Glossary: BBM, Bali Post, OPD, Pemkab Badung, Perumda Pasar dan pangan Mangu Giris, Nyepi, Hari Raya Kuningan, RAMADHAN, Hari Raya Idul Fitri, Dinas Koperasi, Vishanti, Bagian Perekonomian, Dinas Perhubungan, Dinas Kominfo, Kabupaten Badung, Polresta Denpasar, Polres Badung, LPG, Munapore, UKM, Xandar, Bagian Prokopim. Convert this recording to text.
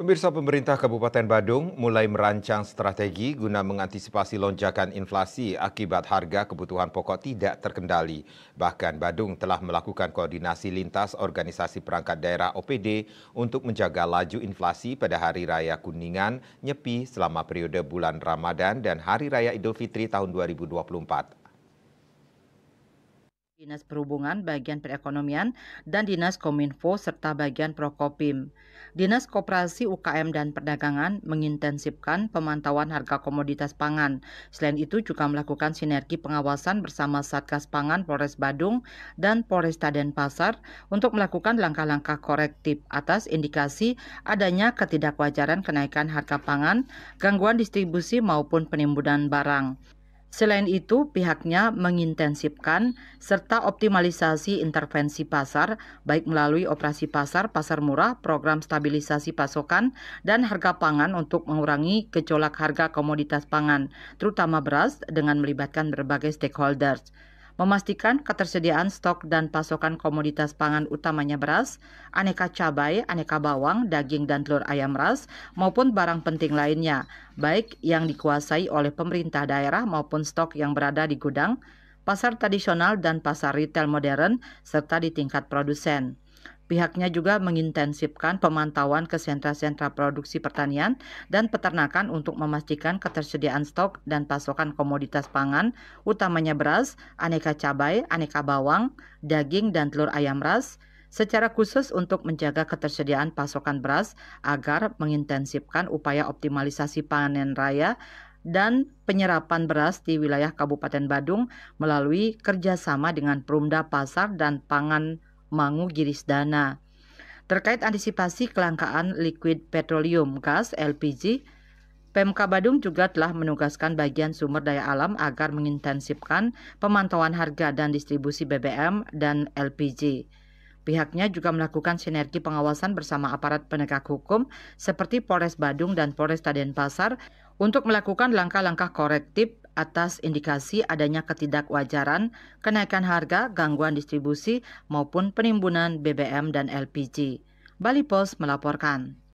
Pemirsa, pemerintah Kabupaten Badung mulai merancang strategi guna mengantisipasi lonjakan inflasi akibat harga kebutuhan pokok tidak terkendali. Bahkan Badung telah melakukan koordinasi lintas organisasi perangkat daerah OPD untuk menjaga laju inflasi pada Hari Raya Kuningan, Nyepi selama periode bulan Ramadan dan Hari Raya Idul Fitri tahun 2024. Dinas Perhubungan, Bagian Perekonomian, dan Dinas Kominfo serta Bagian Prokopim. Dinas Koperasi, UKM, dan Perdagangan mengintensifkan pemantauan harga komoditas pangan. Selain itu juga melakukan sinergi pengawasan bersama Satgas Pangan Polres Badung dan Polresta Denpasar untuk melakukan langkah-langkah korektif atas indikasi adanya ketidakwajaran kenaikan harga pangan, gangguan distribusi maupun penimbunan barang. Selain itu, pihaknya mengintensifkan serta optimalisasi intervensi pasar, baik melalui operasi pasar, pasar murah, program stabilisasi pasokan, dan harga pangan untuk mengurangi gejolak harga komoditas pangan, terutama beras, dengan melibatkan berbagai stakeholders. Memastikan ketersediaan stok dan pasokan komoditas pangan utamanya beras, aneka cabai, aneka bawang, daging dan telur ayam ras, maupun barang penting lainnya, baik yang dikuasai oleh pemerintah daerah maupun stok yang berada di gudang, pasar tradisional dan pasar retail modern, serta di tingkat produsen. Pihaknya juga mengintensifkan pemantauan ke sentra-sentra produksi pertanian dan peternakan untuk memastikan ketersediaan stok dan pasokan komoditas pangan, utamanya beras, aneka cabai, aneka bawang, daging, dan telur ayam ras, secara khusus untuk menjaga ketersediaan pasokan beras agar mengintensifkan upaya optimalisasi panen raya dan penyerapan beras di wilayah Kabupaten Badung melalui kerjasama dengan Perumda Pasar dan Pangan Mangu Giris dana. Terkait antisipasi kelangkaan likuid petroleum gas LPG, Pemkab Badung juga telah menugaskan bagian sumber daya alam agar mengintensifkan pemantauan harga dan distribusi BBM dan LPG. Pihaknya juga melakukan sinergi pengawasan bersama aparat penegak hukum seperti Polres Badung dan Polresta Denpasar untuk melakukan langkah-langkah korektif atas indikasi adanya ketidakwajaran, kenaikan harga, gangguan distribusi, maupun penimbunan BBM dan LPG. Bali Post melaporkan.